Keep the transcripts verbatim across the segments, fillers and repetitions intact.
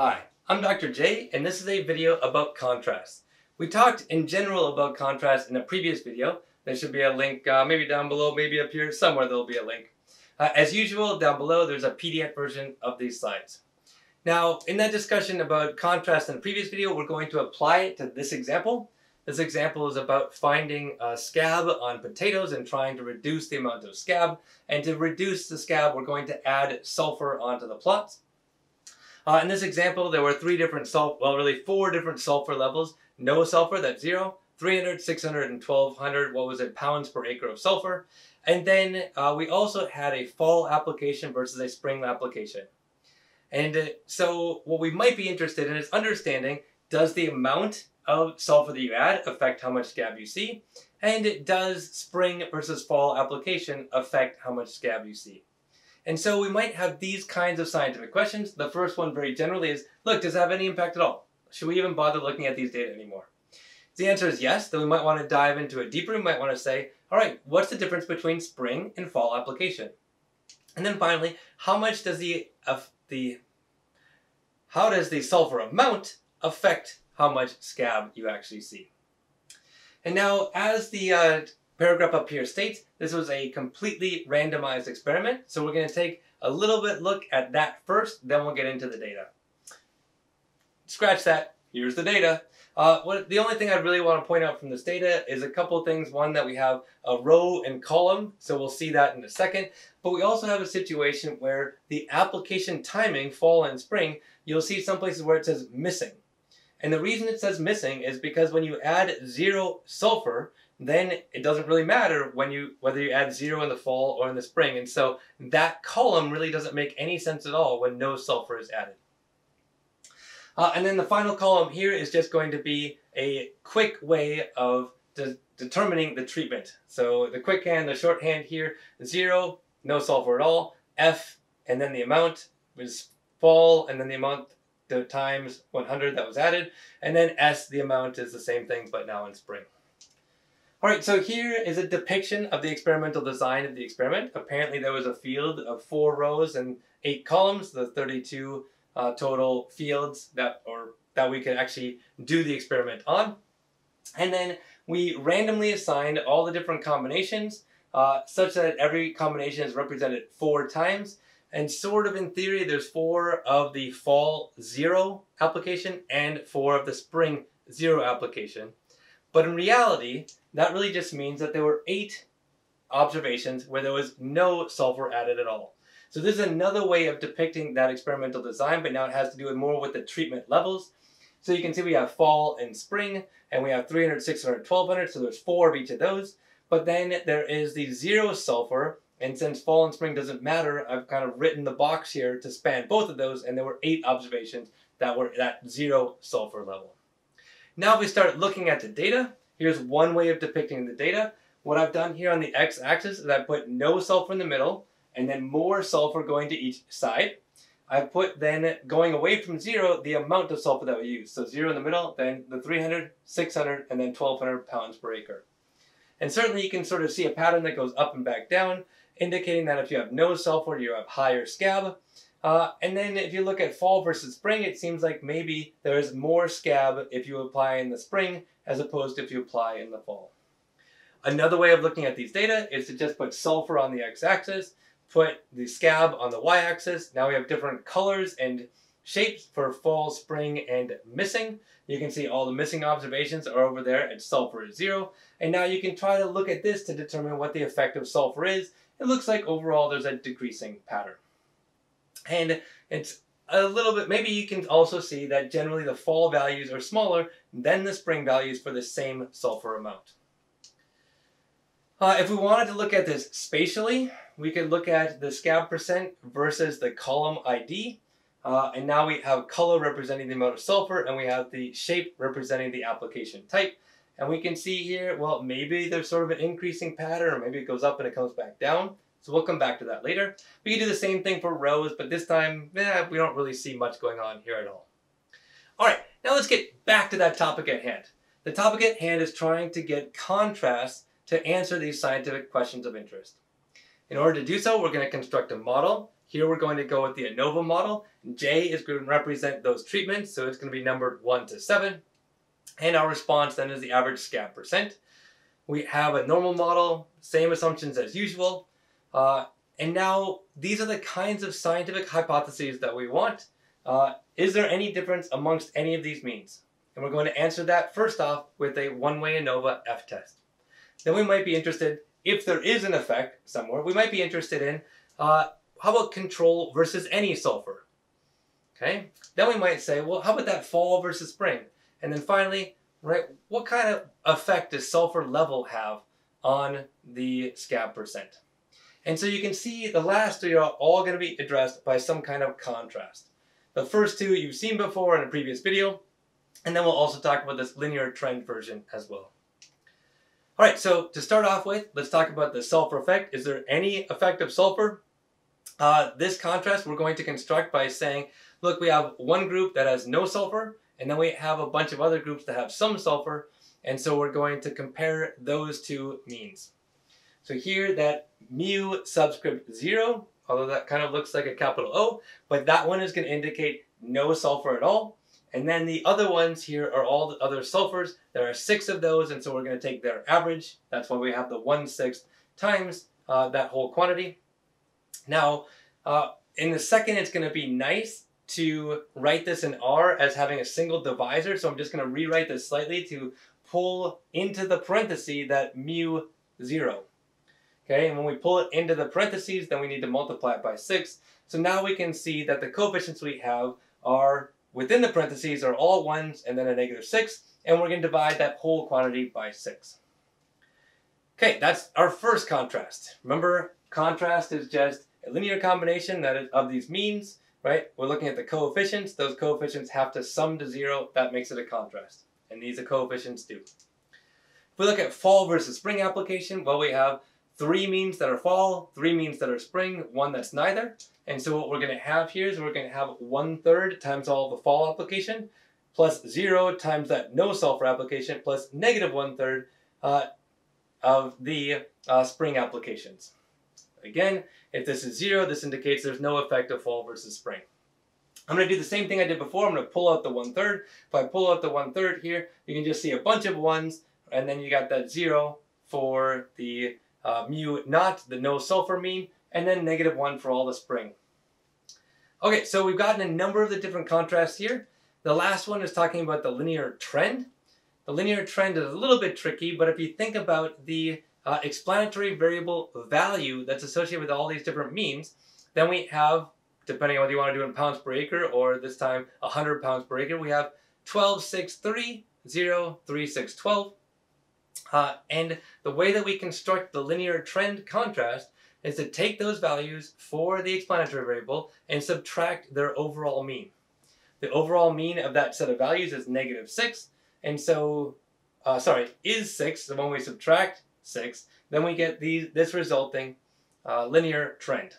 Hi, I'm Doctor J, and this is a video about contrast. We talked in general about contrast in a previous video. There should be a link uh, maybe down below, maybe up here, somewhere there'll be a link. Uh, as usual, down below there's a P D F version of these slides. Now, in that discussion about contrast in the previous video, we're going to apply it to this example. This example is about finding a scab on potatoes and trying to reduce the amount of scab. And to reduce the scab, we're going to add sulfur onto the plots. Uh, in this example, there were three different sulfur, well, really four different sulfur levels. No sulfur, that's zero, three hundred, six hundred, and twelve hundred, what was it, pounds per acre of sulfur. And then uh, we also had a fall application versus a spring application. And uh, so what we might be interested in is understanding, does the amount of sulfur that you add affect how much scab you see? And does spring versus fall application affect how much scab you see? And so we might have these kinds of scientific questions. The first one very generally is, look, does it have any impact at all? Should we even bother looking at these data anymore? If the answer is yes, then we might want to dive into it deeper. We might want to say, all right, what's the difference between spring and fall application? And then finally, how much does the, uh, the, how does the sulfur amount affect how much scab you actually see? And now, as the uh, paragraph up here states, this was a completely randomized experiment, so we're going to take a little bit look at that first, then we'll get into the data. Scratch that, here's the data. Uh, what, the only thing I really want to point out from this data is a couple things. One, that we have a row and column, so we'll see that in a second, but we also have a situation where the application timing, fall and spring, you'll see some places where it says missing. And the reason it says missing is because when you add zero sulfur, then it doesn't really matter when you, whether you add zero in the fall or in the spring. And so that column really doesn't make any sense at all when no sulfur is added. Uh, and then the final column here is just going to be a quick way of de determining the treatment. So the quick hand, the short hand here, zero, no sulfur at all, F, and then the amount was fall, and then the amount the times one hundred that was added, and then S, the amount is the same thing, but now in spring. All right, so here is a depiction of the experimental design of the experiment. Apparently there was a field of four rows and eight columns, the thirty-two uh, total fields that, or, that we could actually do the experiment on. And then we randomly assigned all the different combinations uh, such that every combination is represented four times. And sort of in theory, there's four of the fall zero application and four of the spring zero application. But in reality, that really just means that there were eight observations where there was no sulfur added at all. So this is another way of depicting that experimental design, but now it has to do with more with the treatment levels. So you can see we have fall and spring, and we have three hundred, six hundred, twelve hundred, so there's four of each of those. But then there is the zero sulfur, and since fall and spring doesn't matter, I've kind of written the box here to span both of those, and there were eight observations that were at zero sulfur level. Now if we start looking at the data, here's one way of depicting the data. What I've done here on the x-axis is I put no sulfur in the middle, and then more sulfur going to each side. I put then, going away from zero, the amount of sulfur that we used. So zero in the middle, then the three hundred, six hundred, and then twelve hundred pounds per acre. And certainly you can sort of see a pattern that goes up and back down, indicating that if you have no sulfur, you have higher scab. Uh, and then if you look at fall versus spring, it seems like maybe there is more scab if you apply in the spring as opposed to if you apply in the fall. Another way of looking at these data is to just put sulfur on the x-axis, put the scab on the y-axis. Now we have different colors and shapes for fall, spring, and missing. You can see all the missing observations are over there at sulfur is zero. And now you can try to look at this to determine what the effect of sulfur is. It looks like overall there's a decreasing pattern. And it's a little bit, maybe you can also see that generally the fall values are smaller than the spring values for the same sulfur amount. Uh, if we wanted to look at this spatially, we could look at the scab percent versus the column I D. Uh, and now we have color representing the amount of sulfur, and we have the shape representing the application type. And we can see here, well, maybe there's sort of an increasing pattern, or maybe it goes up and it comes back down. So we'll come back to that later. We can do the same thing for rows, but this time, eh, we don't really see much going on here at all. All right, now let's get back to that topic at hand. The topic at hand is trying to get contrast to answer these scientific questions of interest. In order to do so, we're going to construct a model. Here we're going to go with the ANOVA model. J is going to represent those treatments, so it's going to be numbered one to seven. And our response then is the average SCAT percent. We have a normal model, same assumptions as usual. Uh, and now these are the kinds of scientific hypotheses that we want. Uh, is there any difference amongst any of these means? And we're going to answer that first off with a one-way ANOVA F-test. Then we might be interested, if there is an effect somewhere, we might be interested in uh, how about control versus any sulfur? Okay, then we might say, well, how about that fall versus spring? And then finally, right, what kind of effect does sulfur level have on the SCAT percent? And so you can see the last three are all going to be addressed by some kind of contrast. The first two you've seen before in a previous video, and then we'll also talk about this linear trend version as well. All right, so to start off with, let's talk about the sulfur effect. Is there any effect of sulfur? Uh, this contrast we're going to construct by saying, look, we have one group that has no sulfur, and then we have a bunch of other groups that have some sulfur, and so we're going to compare those two means. So here that mu subscript zero, although that kind of looks like a capital O, but that one is going to indicate no sulfur at all. And then the other ones here are all the other sulfurs. There are six of those, and so we're going to take their average. That's why we have the one-sixth times uh, that whole quantity. Now, uh, in the second, it's going to be nice to write this in R as having a single divisor. So I'm just going to rewrite this slightly to pull into the parentheses that mu zero. Okay, and when we pull it into the parentheses, then we need to multiply it by six. So now we can see that the coefficients we have are within the parentheses are all ones and then a negative six, and we're going to divide that whole quantity by six. Okay, that's our first contrast. Remember, contrast is just a linear combination that is of these means, right? We're looking at the coefficients. Those coefficients have to sum to zero. That makes it a contrast, and these are coefficients do. If we look at fall versus spring application, well, we have three means that are fall, three means that are spring, one that's neither. And so what we're going to have here is we're going to have one third times all the fall application plus zero times that no sulfur application plus negative one third uh, of the uh, spring applications. Again, if this is zero, this indicates there's no effect of fall versus spring. I'm going to do the same thing I did before. I'm going to pull out the one third. If I pull out the one third here, you can just see a bunch of ones, and then you got that zero for the Uh, mu naught, the no sulfur mean, and then negative one for all the spring. Okay, so we've gotten a number of the different contrasts here. The last one is talking about the linear trend. The linear trend is a little bit tricky, but if you think about the uh, explanatory variable value that's associated with all these different means, then we have, depending on whether you want to do it in pounds per acre or this time one hundred pounds per acre, we have twelve, six, three, zero, three, six, twelve. Uh, and the way that we construct the linear trend contrast is to take those values for the explanatory variable and subtract their overall mean. The overall mean of that set of values is negative six, and so, uh, sorry, is six, so when we subtract six, then we get these, this resulting uh, linear trend.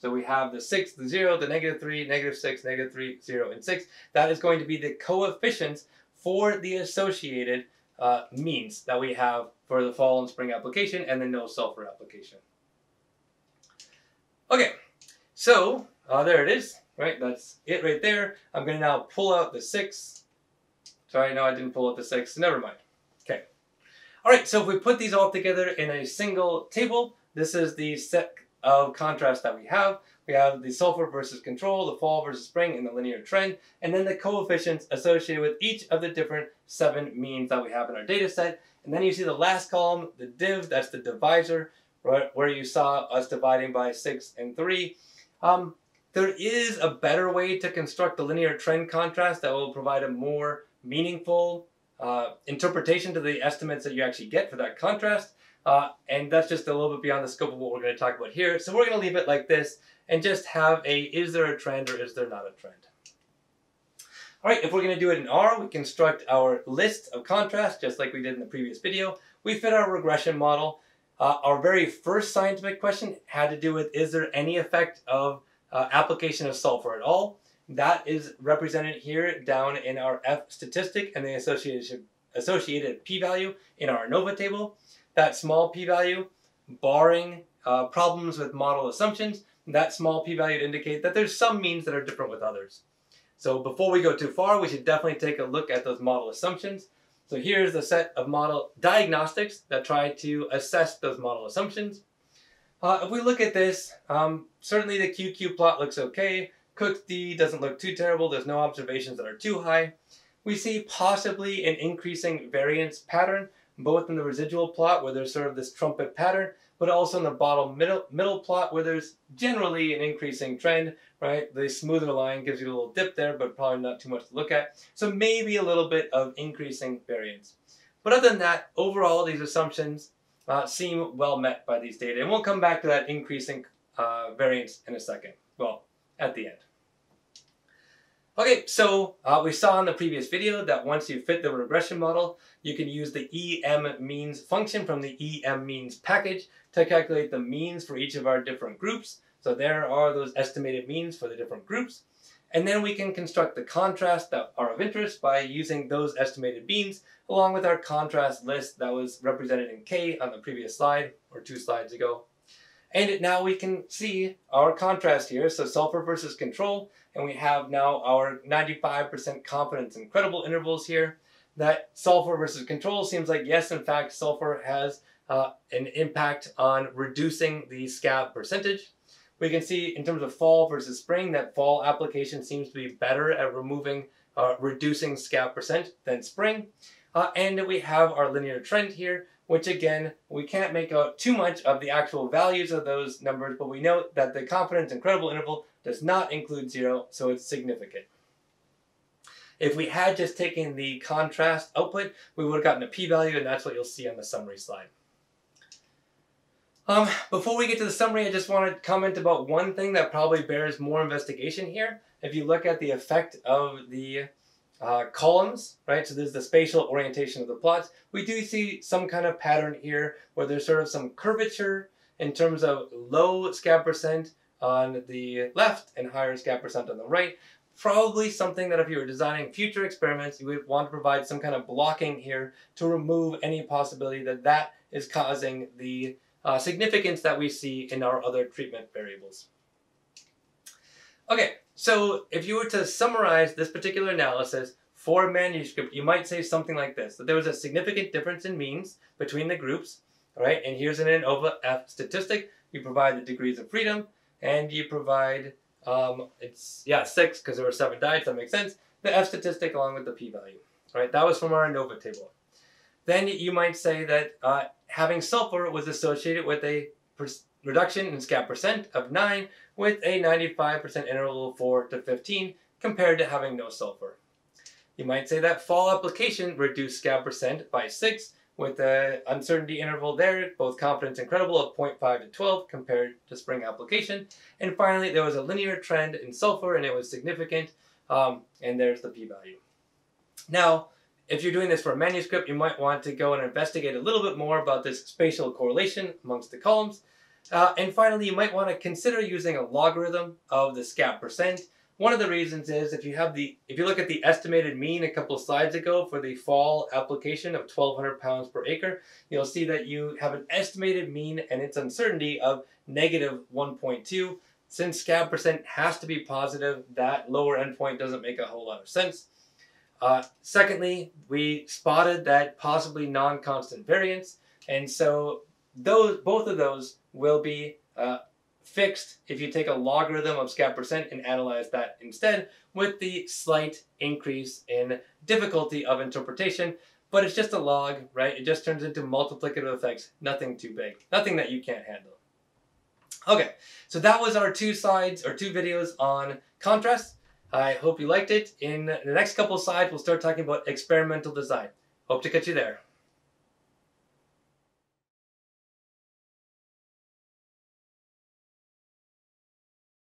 So we have the six, the zero, the negative three, negative six, negative three, zero, and six. That is going to be the coefficients for the associated Uh, means that we have for the fall and spring application and the no sulfur application. Okay, so uh, there it is, right? That's it right there. I'm going to now pull out the six. Sorry, no, I didn't pull out the six. Never mind. Okay. All right, so if we put these all together in a single table, this is the set of contrast that we have. We have the sulfur versus control, the fall versus spring, and the linear trend, and then the coefficients associated with each of the different seven means that we have in our data set. And then you see the last column, the div, that's the divisor, right, where you saw us dividing by six and three. Um, there is a better way to construct the linear trend contrast that will provide a more meaningful uh, interpretation to the estimates that you actually get for that contrast. Uh, and that's just a little bit beyond the scope of what we're going to talk about here. So we're going to leave it like this and just have a, is there a trend or is there not a trend? All right, if we're going to do it in R, we construct our list of contrasts just like we did in the previous video. We fit our regression model. Uh, our very first scientific question had to do with, is there any effect of uh, application of sulfur at all? That is represented here down in our F statistic and the associated, associated p-value in our ANOVA table. That small p-value, barring uh, problems with model assumptions, that small p-value to indicate that there's some means that are different with others. So before we go too far, we should definitely take a look at those model assumptions. So here's the set of model diagnostics that try to assess those model assumptions. Uh, if we look at this, um, certainly the Q Q plot looks okay. Cook's D doesn't look too terrible. There's no observations that are too high. We see possibly an increasing variance pattern, both in the residual plot where there's sort of this trumpet pattern, but also in the bottom middle, middle plot where there's generally an increasing trend, right? The smoother line gives you a little dip there, but probably not too much to look at. So maybe a little bit of increasing variance. But other than that, overall, these assumptions uh, seem well met by these data. And we'll come back to that increasing uh, variance in a second. Well, at the end. Okay, so uh, we saw in the previous video that once you fit the regression model, you can use the emmeans function from the emmeans package to calculate the means for each of our different groups. So there are those estimated means for the different groups. And then we can construct the contrast that are of interest by using those estimated means along with our contrast list that was represented in K on the previous slide or two slides ago. And now we can see our contrast here, so sulfur versus control, and we have now our ninety-five percent confidence and credible intervals here. That sulfur versus control seems like, yes, in fact, sulfur has uh, an impact on reducing the scab percentage. We can see in terms of fall versus spring that fall application seems to be better at removing, uh, reducing scab percent than spring. Uh, and we have our linear trend here, which again, we can't make out too much of the actual values of those numbers, but we know that the confidence and credible interval does not include zero, so it's significant. If we had just taken the contrast output, we would have gotten a p-value, and that's what you'll see on the summary slide. Um, before we get to the summary, I just want to comment about one thing that probably bears more investigation here. If you look at the effect of the Uh, columns, right? So there's the spatial orientation of the plots. We do see some kind of pattern here where there's sort of some curvature in terms of low scab percent on the left and higher scab percent on the right. Probably something that if you were designing future experiments, you would want to provide some kind of blocking here to remove any possibility that that is causing the uh, significance that we see in our other treatment variables. Okay. So if you were to summarize this particular analysis for a manuscript, you might say something like this, that there was a significant difference in means between the groups, all right? And here's an ANOVA F statistic. You provide the degrees of freedom, and you provide, um, it's, yeah, six, because there were seven diets, that makes sense, the F statistic along with the p-value, all right? That was from our ANOVA table. Then you might say that uh, having sulfur was associated with a reduction in scab percent of nine with a ninety-five percent interval of four to fifteen compared to having no sulfur. You might say that fall application reduced scab percent by six with an uncertainty interval there, both confidence and credible, of zero point five to twelve compared to spring application. And finally, there was a linear trend in sulfur and it was significant, um, and there's the p-value. Now, if you're doing this for a manuscript, you might want to go and investigate a little bit more about this spatial correlation amongst the columns. Uh, and finally, you might want to consider using a logarithm of the scab percent. One of the reasons is if you have the, if you look at the estimated mean a couple of slides ago for the fall application of twelve hundred pounds per acre, you'll see that you have an estimated mean and its uncertainty of negative one point two. Since scab percent has to be positive, that lower endpoint doesn't make a whole lot of sense. Uh, secondly, we spotted that possibly non-constant variance, and so those both of those will be uh, fixed if you take a logarithm of scab percent and analyze that instead with the slight increase in difficulty of interpretation. But it's just a log, right? It just turns into multiplicative effects, nothing too big, nothing that you can't handle. Okay, so that was our two slides or two videos on contrast. I hope you liked it. In the next couple of slides, we'll start talking about experimental design. Hope to catch you there.